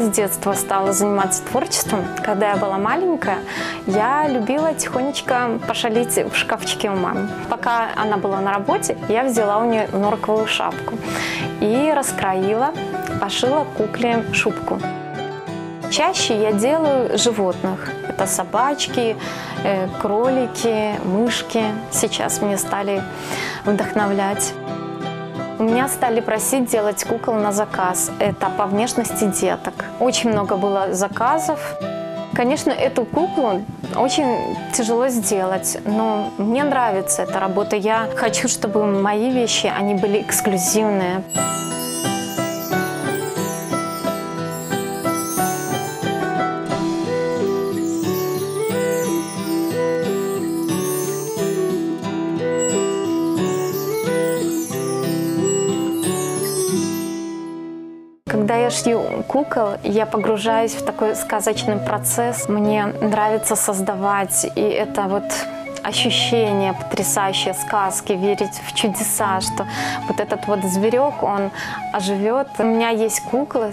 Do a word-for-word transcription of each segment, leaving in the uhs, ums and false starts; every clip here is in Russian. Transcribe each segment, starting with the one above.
с детства стала заниматься творчеством. Когда я была маленькая, я любила тихонечко пошалить в шкафчике у мамы. Пока она была на работе, я взяла у нее норковую шапку и раскроила, пошила кукле шубку. Чаще я делаю животных. Это собачки, кролики, мышки. Сейчас мне стали вдохновлять. У меня стали просить делать кукол на заказ. Это по внешности деток. Очень много было заказов. Конечно, эту куклу очень тяжело сделать, но мне нравится эта работа. Я хочу, чтобы мои вещи, они были эксклюзивные. Когда я шью кукол, я погружаюсь в такой сказочный процесс. Мне нравится создавать, и это вот ощущение потрясающее, сказки, верить в чудеса, что вот этот вот зверек, он оживет. У меня есть куклы,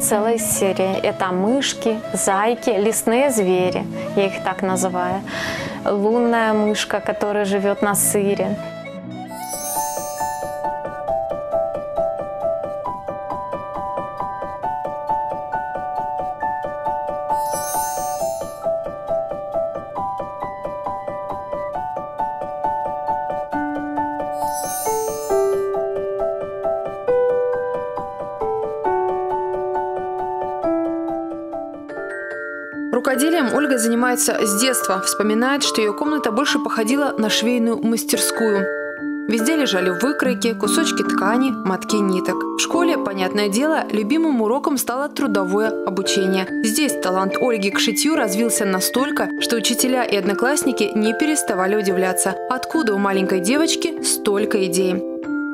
целая серия. Это мышки, зайки, лесные звери, я их так называю. Лунная мышка, которая живет на сыре. Рукоделием Ольга занимается с детства. Вспоминает, что ее комната больше походила на швейную мастерскую. Везде лежали выкройки, кусочки ткани, мотки ниток. В школе, понятное дело, любимым уроком стало трудовое обучение. Здесь талант Ольги к шитью развился настолько, что учителя и одноклассники не переставали удивляться, откуда у маленькой девочки столько идей.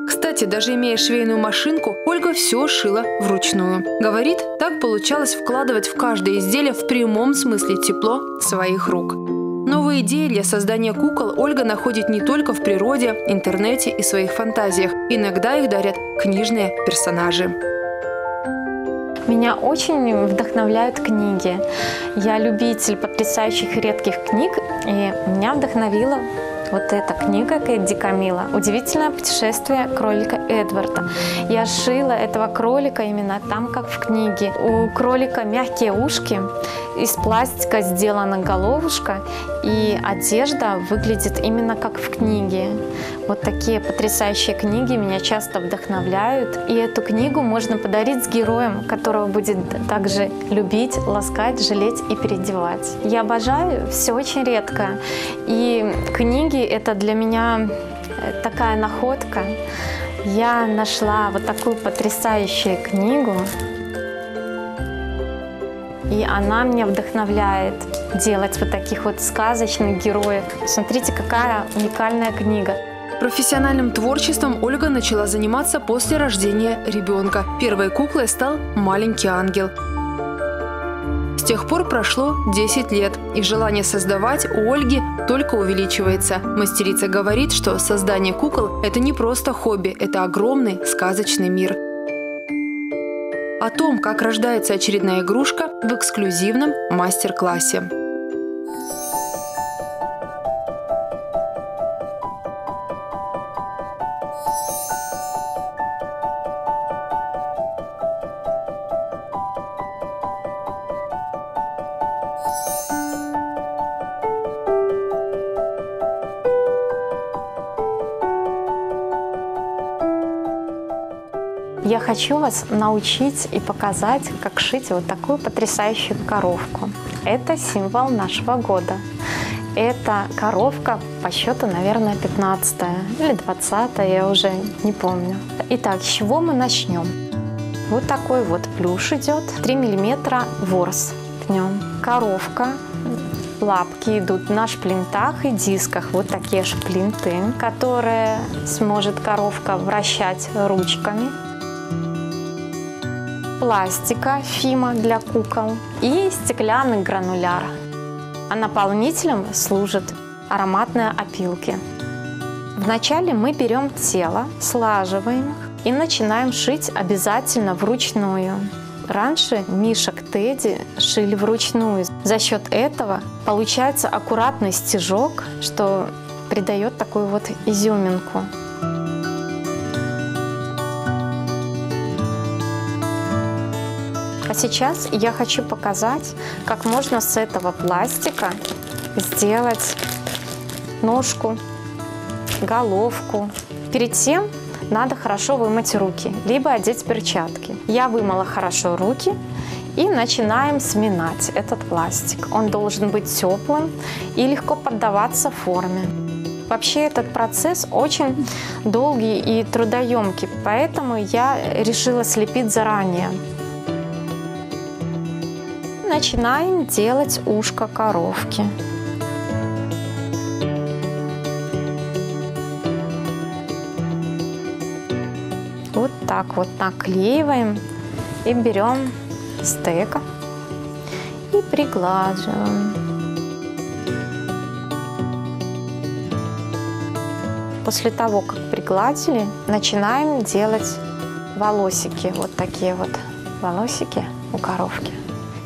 Кстати, даже имея швейную машинку, Ольга все шила вручную. Говорит, так получалось вкладывать в каждое изделие в прямом смысле тепло своих рук. Новые идеи для создания кукол Ольга находит не только в природе, интернете и своих фантазиях. Иногда их дарят книжные персонажи. Меня очень вдохновляют книги. Я любитель потрясающих редких книг, и меня вдохновила вот эта книга Кейт ДиКамилло «Удивительное путешествие кролика Эдварда». Я шила этого кролика именно там, как в книге. У кролика мягкие ушки, из пластика сделана головушка, и одежда выглядит именно как в книге. Вот такие потрясающие книги меня часто вдохновляют. И эту книгу можно подарить с героем, которого будет также любить, ласкать, жалеть и переодевать. Я обожаю все очень редко. И книги — это для меня такая находка. Я нашла вот такую потрясающую книгу, и она меня вдохновляет делать вот таких вот сказочных героев. Смотрите, какая уникальная книга. Профессиональным творчеством Ольга начала заниматься после рождения ребенка. Первой куклой стал маленький ангел. С тех пор прошло десять лет, и желание создавать у Ольги только увеличивается. Мастерица говорит, что создание кукол – это не просто хобби, это огромный сказочный мир. О том, как рождается очередная игрушка, в эксклюзивном мастер-классе. Я хочу вас научить и показать, как шить вот такую потрясающую коровку. Это символ нашего года. Это коровка по счету, наверное, пятнадцатая или двадцатая, я уже не помню. Итак, с чего мы начнем? Вот такой вот плюш идет, три миллиметра ворс в нем. Коровка, лапки идут на шплинтах и дисках, вот такие шплинты, которые сможет коровка вращать ручками. Пластика фимо для кукол и стеклянный грануляр. А наполнителем служат ароматные опилки. Вначале мы берем тело, слаживаем их и начинаем шить обязательно вручную. Раньше мишек Тедди шили вручную. За счет этого получается аккуратный стежок, что придает такую вот изюминку. А сейчас я хочу показать, как можно с этого пластика сделать ножку, головку. Перед тем надо хорошо вымыть руки, либо одеть перчатки. Я вымыла хорошо руки и начинаем сминать этот пластик. Он должен быть теплым и легко поддаваться форме. Вообще этот процесс очень долгий и трудоемкий, поэтому я решила слепить заранее. Начинаем делать ушко коровки. Вот так вот наклеиваем и берем стек и приглаживаем. После того, как пригладили, начинаем делать волосики. Вот такие вот волосики у коровки.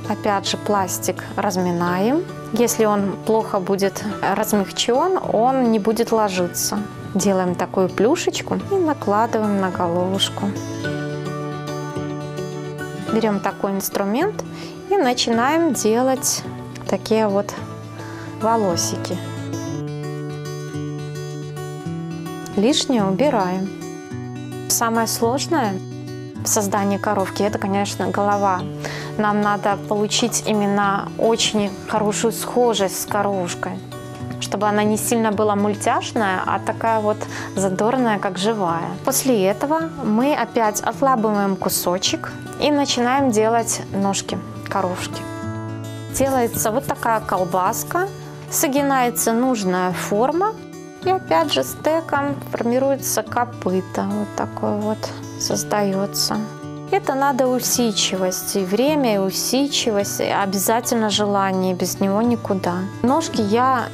Опять же пластик разминаем. Если он плохо будет размягчен, он не будет ложиться. Делаем такую плюшечку и накладываем на головушку. Берем такой инструмент и начинаем делать такие вот волосики. Лишнее убираем. Самое сложное в создании коровки – это, конечно, голова. Нам надо получить именно очень хорошую схожесть с коровушкой, чтобы она не сильно была мультяшная, а такая вот задорная, как живая. После этого мы опять отлабываем кусочек и начинаем делать ножки коровушки. Делается вот такая колбаска, согинается нужная форма, и опять же стеком формируется копыта, вот такое вот создается. Это надо усидчивость, и время, и усидчивость, и обязательно желание, без него никуда. Ножки я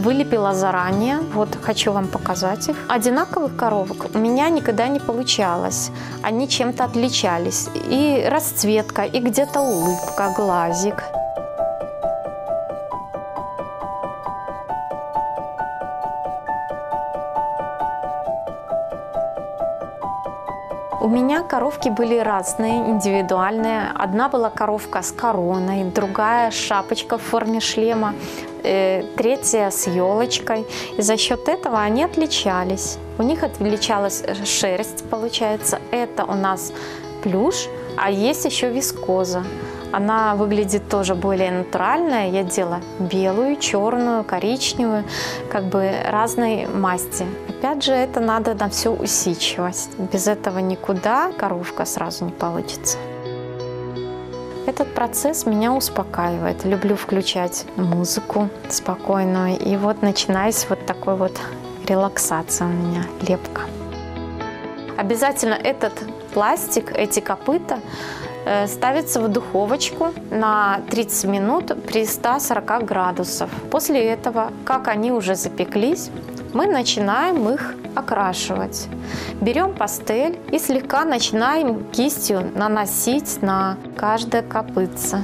вылепила заранее, вот хочу вам показать их. Одинаковых коровок у меня никогда не получалось, они чем-то отличались. И расцветка, и где-то улыбка, глазик. У меня коровки были разные, индивидуальные. Одна была коровка с короной, другая шапочка в форме шлема, э, третья с елочкой. И за счет этого они отличались. У них отличалась шерсть, получается. Это у нас плюш, а есть еще вискоза. Она выглядит тоже более натуральная. Я делала белую, черную, коричневую, как бы разной масти. Опять же, это надо на всю усидчивость. Без этого никуда коровка сразу не получится. Этот процесс меня успокаивает. Люблю включать музыку спокойную. И вот начинается вот такой вот релаксация у меня, лепка. Обязательно этот пластик, эти копыта ставится в духовочку на тридцать минут при ста сорока градусах. После этого, как они уже запеклись, мы начинаем их окрашивать. Берем пастель и слегка начинаем кистью наносить на каждое копытце.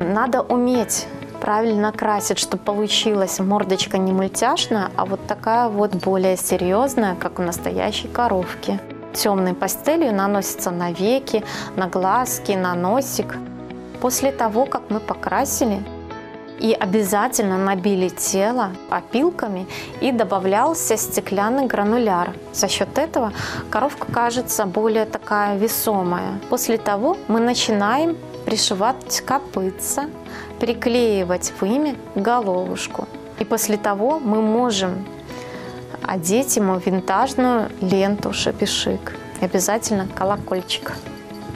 Надо уметь правильно красить, чтобы получилась мордочка не мультяшная, а вот такая вот более серьезная, как у настоящей коровки. Темной пастелью наносится на веки, на глазки, на носик. После того, как мы покрасили, и обязательно набили тело опилками, и добавлялся стеклянный грануляр. За счет этого коровка кажется более такая весомая. После того мы начинаем пришивать копытца, приклеивать ими головушку. И после того мы можем одеть ему винтажную ленту шапишик и обязательно колокольчик.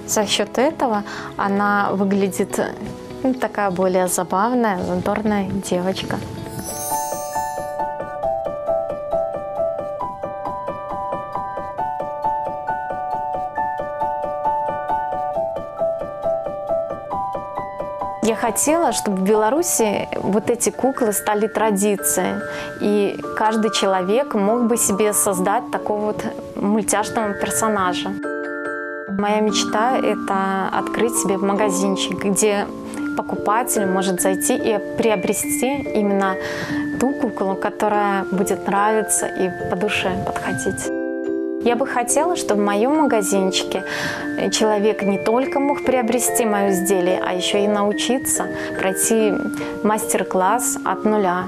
За счет этого она выглядит, ну, такая более забавная, задорная девочка. Я хотела, чтобы в Беларуси вот эти куклы стали традицией, и каждый человек мог бы себе создать такого вот мультяшного персонажа. Моя мечта – это открыть себе магазинчик, где покупатель может зайти и приобрести именно ту куклу, которая будет нравиться и по душе подходить. Я бы хотела, чтобы в моем магазинчике человек не только мог приобрести мое изделие, а еще и научиться пройти мастер-класс от нуля.